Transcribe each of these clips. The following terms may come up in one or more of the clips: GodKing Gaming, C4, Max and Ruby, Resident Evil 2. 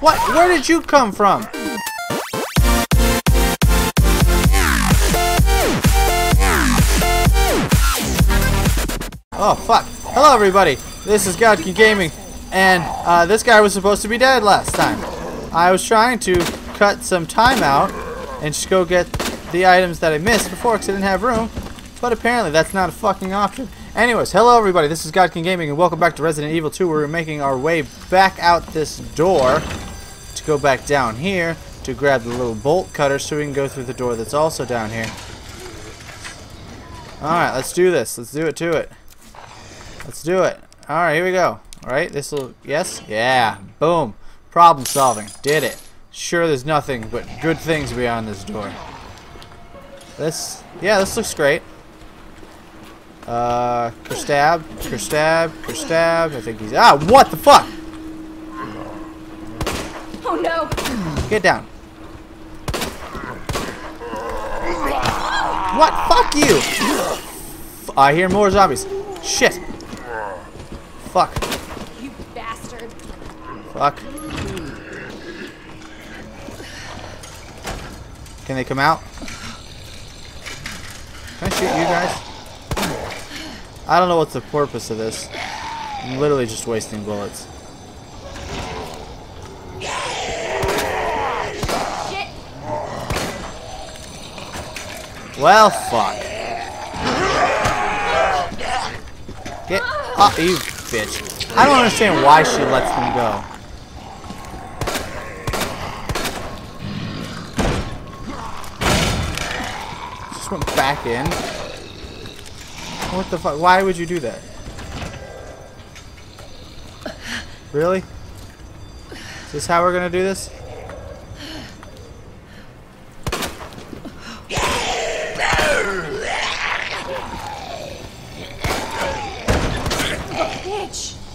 What? Where did you come from? Oh, fuck. Hello, everybody. This is GodKing Gaming, and this guy was supposed to be dead last time. I was trying to cut some time out and just go get the items that I missed before because I didn't have room, but apparently that's not a fucking option. Anyways, hello everybody, this is GodKing Gaming, and welcome back to Resident Evil 2, where we're making our way back out this door to go back down here to grab the little bolt cutter so we can go through the door that's also down here. Alright, let's do this. Let's do it to it. Let's do it. Alright, here we go. Alright, this will... Yes? Yeah. Boom. Problem solving. Did it. Sure, there's nothing but good things beyond this door. This... Yeah, this looks great. Kerstab. Kerstab. Kerstab. I think he's... Ah, what the fuck? Oh, no. Get down. What? Fuck you! I hear more zombies. Shit! Fuck. You bastard. Fuck. Can they come out? Can I shoot you guys? I don't know what's the purpose of this. I'm literally just wasting bullets. Shit. Well, fuck. Get off, you bitch. I don't understand why she lets them go. Just went back in. What the fuck? Why would you do that? Really? Is this how we're gonna do this?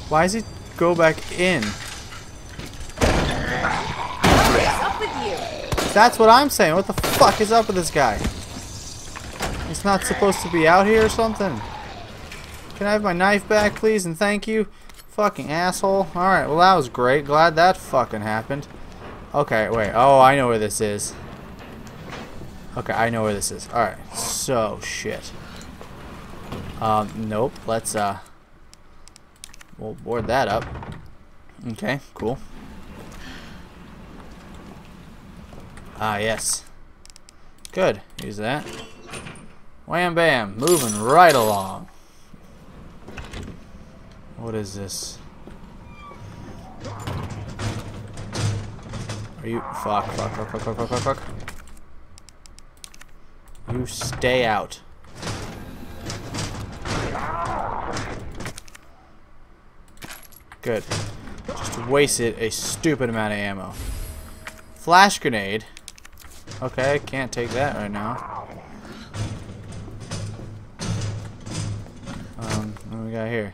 Why does he go back in? What is up with you? That's what I'm saying. What the fuck is up with this guy? He's not supposed to be out here or something. Can I have my knife back, please, and thank you? Fucking asshole. Alright, well that was great. Glad that fucking happened. Okay, wait. Oh, I know where this is. Okay, I know where this is. Alright, so shit. Nope. Let's, we'll board that up. Okay, cool. Ah, yes. Good. Use that. Wham bam. Moving right along. What is this? Are you... Fuck, fuck, fuck, fuck, fuck, fuck, fuck, fuck. You stay out. Good. Just wasted a stupid amount of ammo. Flash grenade. Okay, can't take that right now. What do we got here?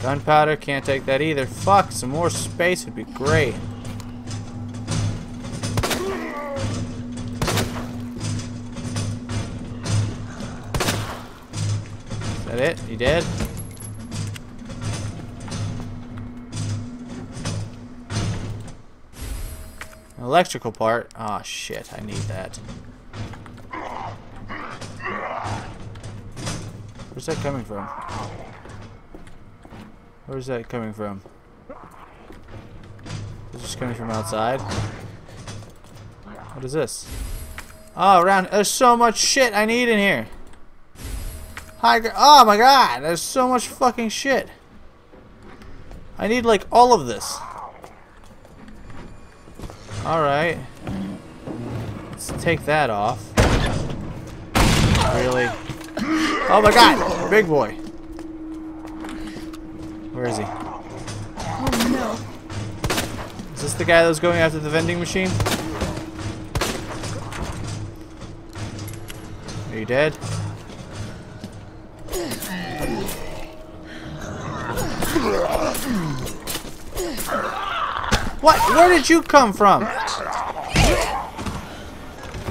Gunpowder, can't take that either. Fuck, some more space would be great. Is that it? You dead? Electrical part. Ah, shit, I need that. Where's that coming from? Where's that coming from? Is this coming from outside? What is this? Oh, around. There's so much shit I need in here. Hi. Oh my god, there's so much fucking shit. I need like all of this. Alright. Let's take that off. Really? Oh my god! Big boy! Where is he? Oh no. Is this the guy that was going after the vending machine? Are you dead? What? Where did you come from?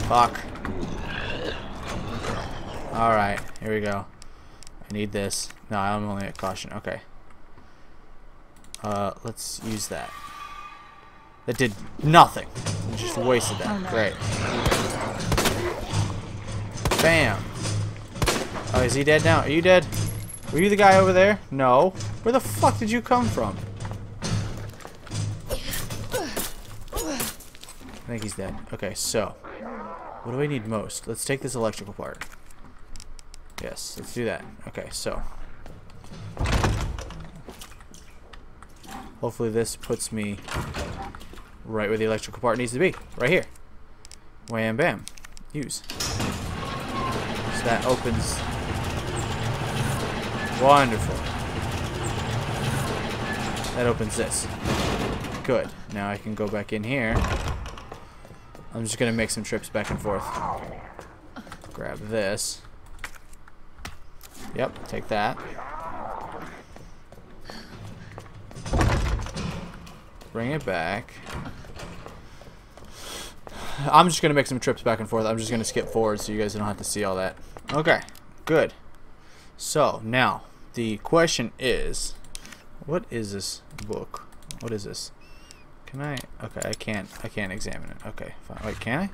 Fuck. Alright, here we go. I need this. No, I'm only at caution. Okay. Let's use that. That did nothing. I just wasted that. Oh, no. Great. Bam. Oh, is he dead now? Are you dead? Were you the guy over there? No. Where the fuck did you come from? I think he's dead. Okay, so. What do I need most? Let's take this electrical part. Yes, let's do that. Okay, so. Hopefully this puts me right where the electrical part needs to be. Right here. Wham, bam. Use. So that opens. Wonderful. That opens this. Good. Now I can go back in here. I'm just going to make some trips back and forth. Grab this. Yep, take that. Bring it back. I'm just going to make some trips back and forth. I'm just going to skip forward so you guys don't have to see all that. Okay, good. So, now, the question is, what is this book? What is this? Can I? Okay, I can't examine it. Okay, fine. Wait, can I?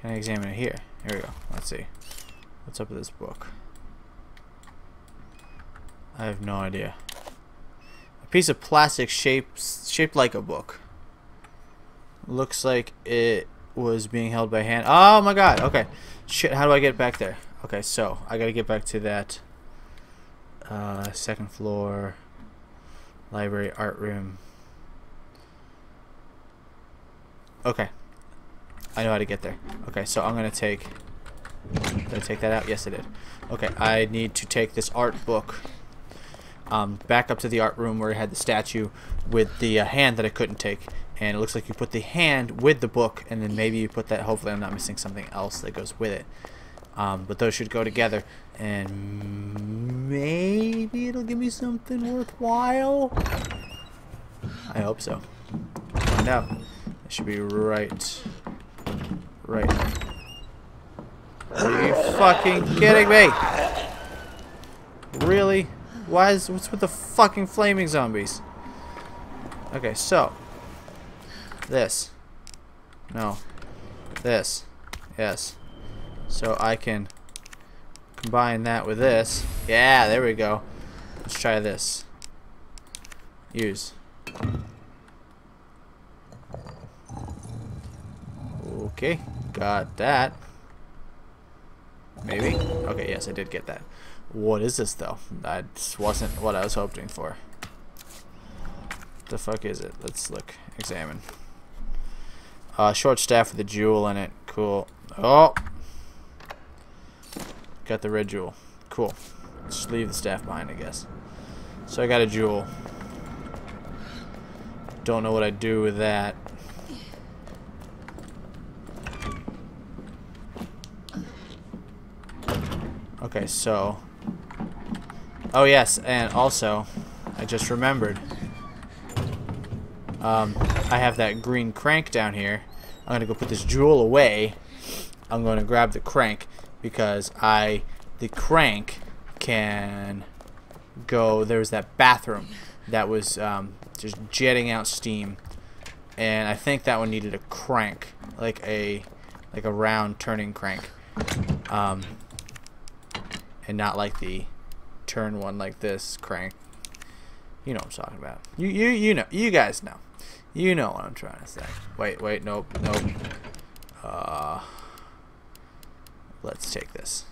Can I examine it here? Here we go. Let's see. What's up with this book? I have no idea. A piece of plastic shaped like a book. Looks like it was being held by hand. Oh my god, okay. Shit, how do I get back there? Okay, so I gotta get back to that second floor library art room. Okay, I know how to get there. Okay, so I'm gonna take. Did I take that out? Yes, I did. Okay, I need to take this art book back up to the art room where it had the statue with the hand that I couldn't take. And it looks like you put the hand with the book, and then maybe you put that. Hopefully, I'm not missing something else that goes with it. But those should go together, and maybe it'll give me something worthwhile. I hope so. Find out. It should be right. Are you fucking kidding me? Really? What's with the fucking flaming zombies? Okay, so this. No. This. Yes. So I can combine that with this. Yeah, there we go. Let's try this. Use. Okay, got that. Maybe? Okay, yes, I did get that. What is this, though? That wasn't what I was hoping for. The fuck is it? Let's look. Examine. Short staff with a jewel in it. Cool. Oh! Got the red jewel. Cool. Let's just leave the staff behind, I guess. So I got a jewel. Don't know what I do with that. Okay, so. Oh, yes, and also, I just remembered. I have that green crank down here. I'm gonna go put this jewel away. I'm gonna grab the crank because the crank can go. There was that bathroom that was just jetting out steam, and I think that one needed a crank, like a round turning crank. And not like the turn one like this crank. You know what I'm talking about. You know. You guys know. You know what I'm trying to say. Wait, nope. Let's take this.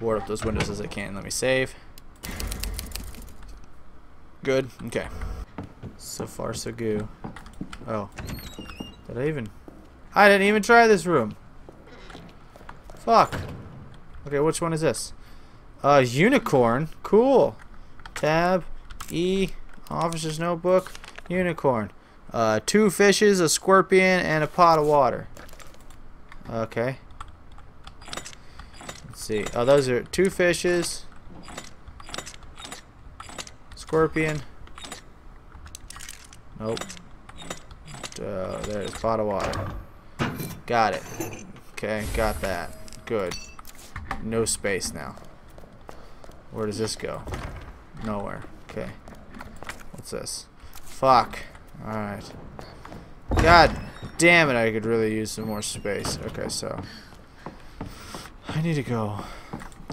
Board up those windows as I can. Let me save. Good. Okay. So far, so good. Oh. Did I even? I didn't even try this room. Fuck. Okay, which one is this? Unicorn. Cool. Tab, E, officer's notebook, unicorn. 2 fishes, a scorpion, and a pot of water. Okay. Let's see. Oh, those are 2 fishes, scorpion. Nope. There's a pot of water. Got it. Okay, got that. Good. No space now. Where does this go? Nowhere. Okay. What's this? Fuck. Alright. God damn it, I could really use some more space. Okay, so I need to go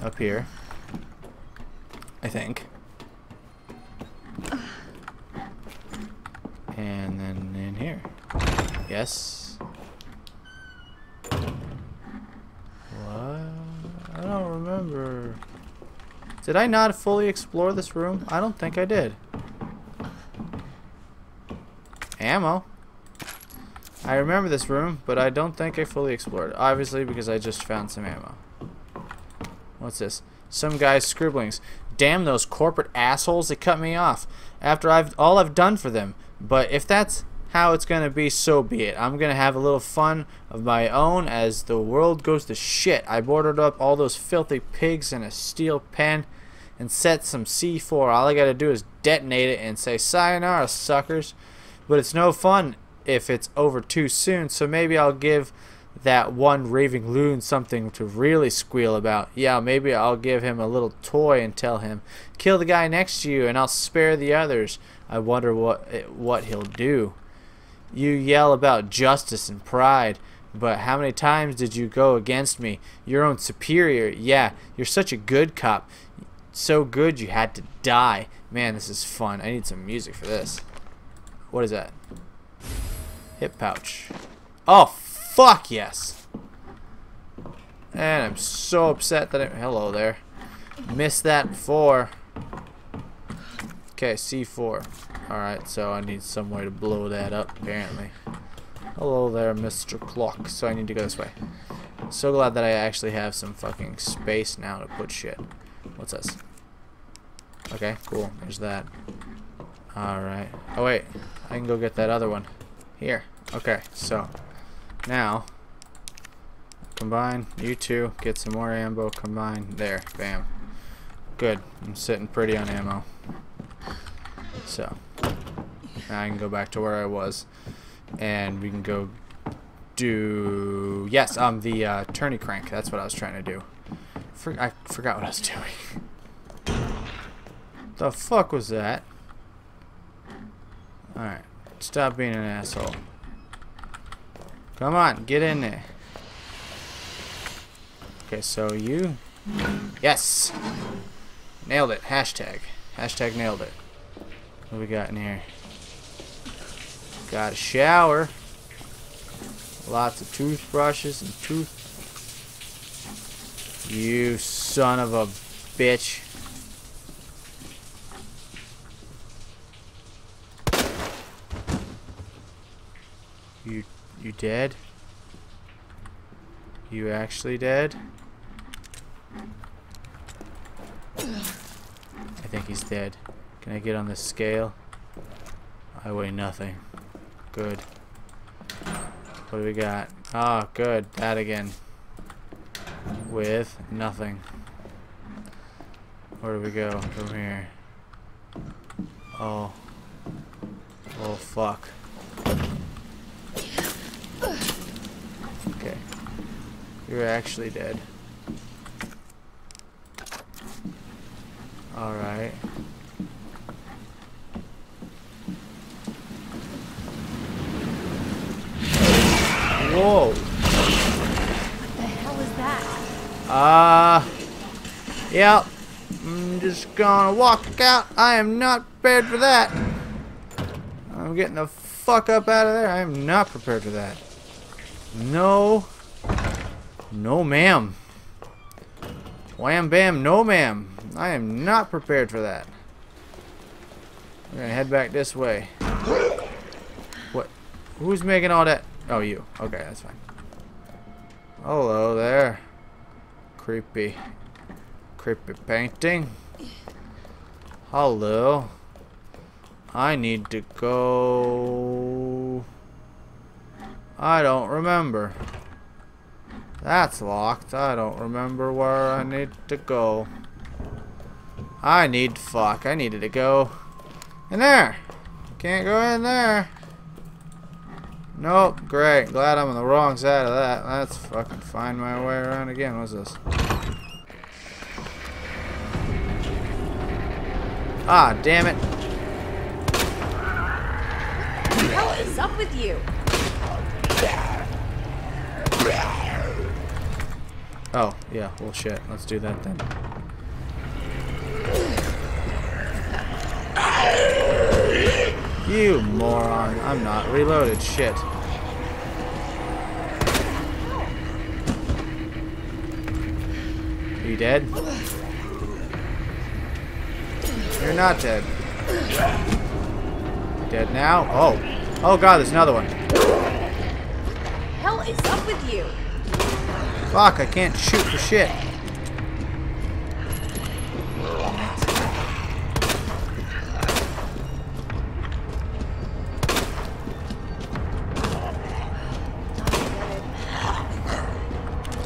up here, I think. And then in here. Yes. What? I don't remember. Did I not fully explore this room? I don't think I did. Ammo. I remember this room, but I don't think I fully explored it. Obviously, because I just found some ammo. What's this? Some guy's scribblings. Damn those corporate assholes, they cut me off after all I've done for them. But if that's how it's gonna be, so be it. I'm gonna have a little fun of my own as the world goes to shit. I boarded up all those filthy pigs in a steel pen and set some C4. All I gotta do is detonate it and say sayonara, suckers. But it's no fun if it's over too soon, so maybe I'll give that one raving loon something to really squeal about. Yeah, maybe I'll give him a little toy and tell him, kill the guy next to you and I'll spare the others. I wonder what he'll do. You yell about justice and pride, but how many times did you go against me, your own superior? Yeah, you're such a good cop, so good you had to die. Man, this is fun. I need some music for this. What is that? Hip pouch. Oh, fuck yes. And I'm so upset that I... Hello there. Missed that before. Okay, C4. Alright, so I need some way to blow that up, apparently. Hello there, Mr. Clock. So I need to go this way. So glad that I actually have some fucking space now to put shit. What's this? Okay, cool. There's that. Alright. Oh, wait. I can go get that other one. Here. Okay, so... Now, combine, you two, get some more ammo, combine, there, bam. Good, I'm sitting pretty on ammo. So, now I can go back to where I was, and we can go do, yes, the tourney crank, that's what I was trying to do. I forgot what I was doing. The fuck was that? Alright, stop being an asshole. Come on, get in there. Okay, so you... Yes! Nailed it. Hashtag. Hashtag nailed it. What do we got in here? Got a shower. Lots of toothbrushes and tooth... You son of a bitch. You dead? You actually dead? I think he's dead. Can I get on the scale? I weigh nothing. Good. What do we got? Ah, good. That again. With nothing. Where do we go from here? Oh. Oh, fuck. Okay. You're actually dead. Alright. Whoa! What the hell is that? Yeah. I'm just gonna walk out. I am not prepared for that. I'm getting the fuck up out of there. I am not prepared for that. No. No, ma'am. Wham, bam, no, ma'am. I am not prepared for that. We're gonna head back this way. What? Who's making all that? Oh, you. Okay, that's fine. Hello there. Creepy. Creepy painting. Hello. I need to go... I don't remember. That's locked. I don't remember where I need to go. Fuck. I needed to go in there. Can't go in there. Nope. Great. Glad I'm on the wrong side of that. Let's fucking find my way around again. What's this? Ah, damn it. is up with you? Oh, yeah, well shit, let's do that then. You moron, I'm not reloaded, shit. Are you dead? You're not dead. Dead now? Oh. Oh god, there's another one. Hell is up with you. Fuck, I can't shoot for shit.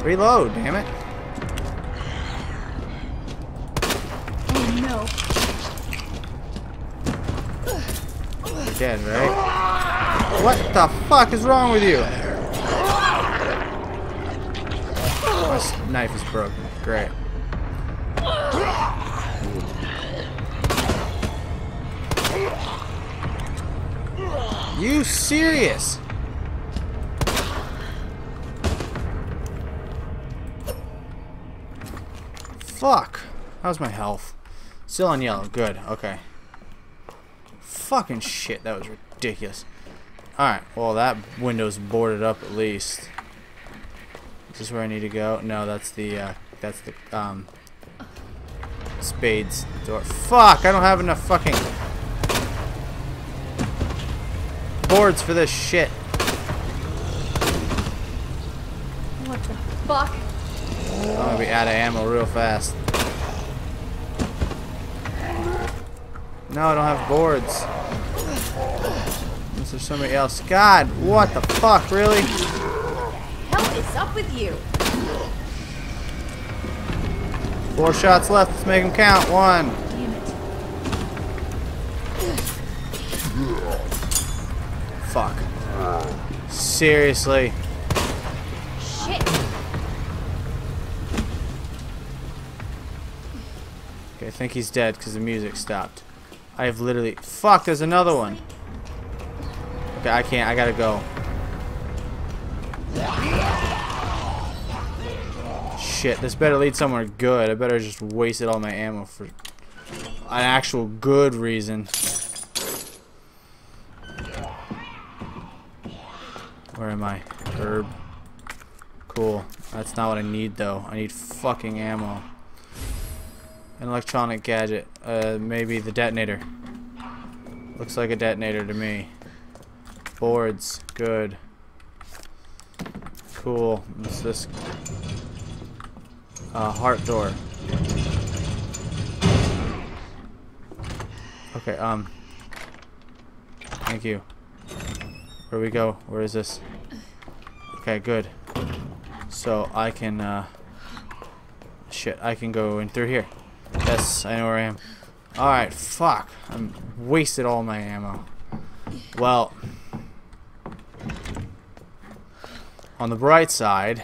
Reload, damn it. Oh no. You're dead, right? What the fuck is wrong with you? My knife is broken. Great. You serious? Fuck. How's my health? Still on yellow. Good. Okay. Fucking shit. That was ridiculous. Alright. Well, that window's boarded up at least. Is this where I need to go? No, that's the, spades door. Fuck! I don't have enough fucking boards for this shit. What the fuck? I'm gonna be out of ammo real fast. No, I don't have boards. Unless there's somebody else. God, what the fuck, really? Hell is up with you. 4 shots left. Let's make them count. 1. Damn it. Fuck. Seriously. I think he's dead because the music stopped. I have literally... Fuck, there's another one. Okay, I can't. I gotta go. Shit, this better lead somewhere good. I better just wasted all my ammo for an actual good reason. Where am I? Herb. Cool. That's not what I need, though. I need fucking ammo. An electronic gadget. Maybe the detonator. Looks like a detonator to me. Boards. Good. Cool. What's this? Heart door. Okay, thank you. Where we go? Where is this? Okay, good. So, I can, shit, I can go in through here. Yes, I know where I am. Alright, fuck. I wasted all my ammo. Well, on the bright side,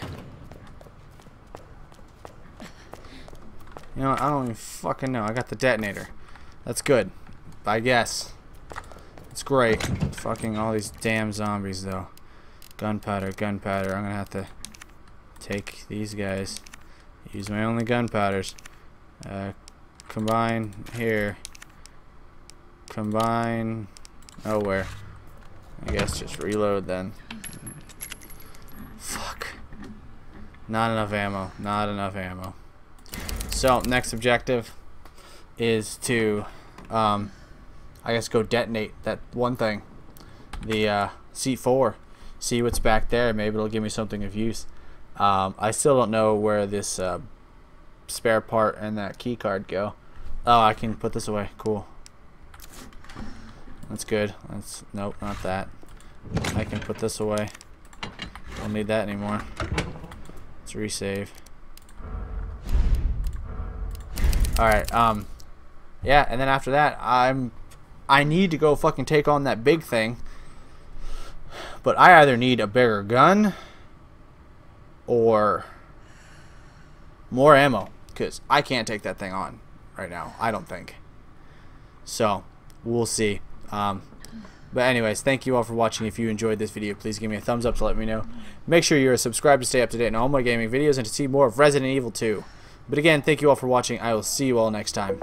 you know, I don't even fucking know. I got the detonator. That's good, I guess. It's great. Fucking all these damn zombies, though. Gunpowder, gunpowder. I'm gonna have to take these guys. Use my only gunpowders. Combine here. Combine. Oh, where? I guess just reload then. Fuck. Not enough ammo. Not enough ammo. So, next objective is to, I guess, go detonate that one thing. The C4. See what's back there. Maybe it'll give me something of use. I still don't know where this spare part and that key card go. Oh, I can put this away. Cool. That's good. That's nope, not that. I can put this away. Don't need that anymore. Let's resave. All right. Yeah, and then after that, I need to go fucking take on that big thing. But I either need a bigger gun or more ammo, because I can't take that thing on right now, I don't think. So, we'll see. But anyways, thank you all for watching. If you enjoyed this video, please give me a thumbs up to let me know. Make sure you're subscribed to stay up to date on all my gaming videos and to see more of Resident Evil 2. But again, thank you all for watching. I will see you all next time.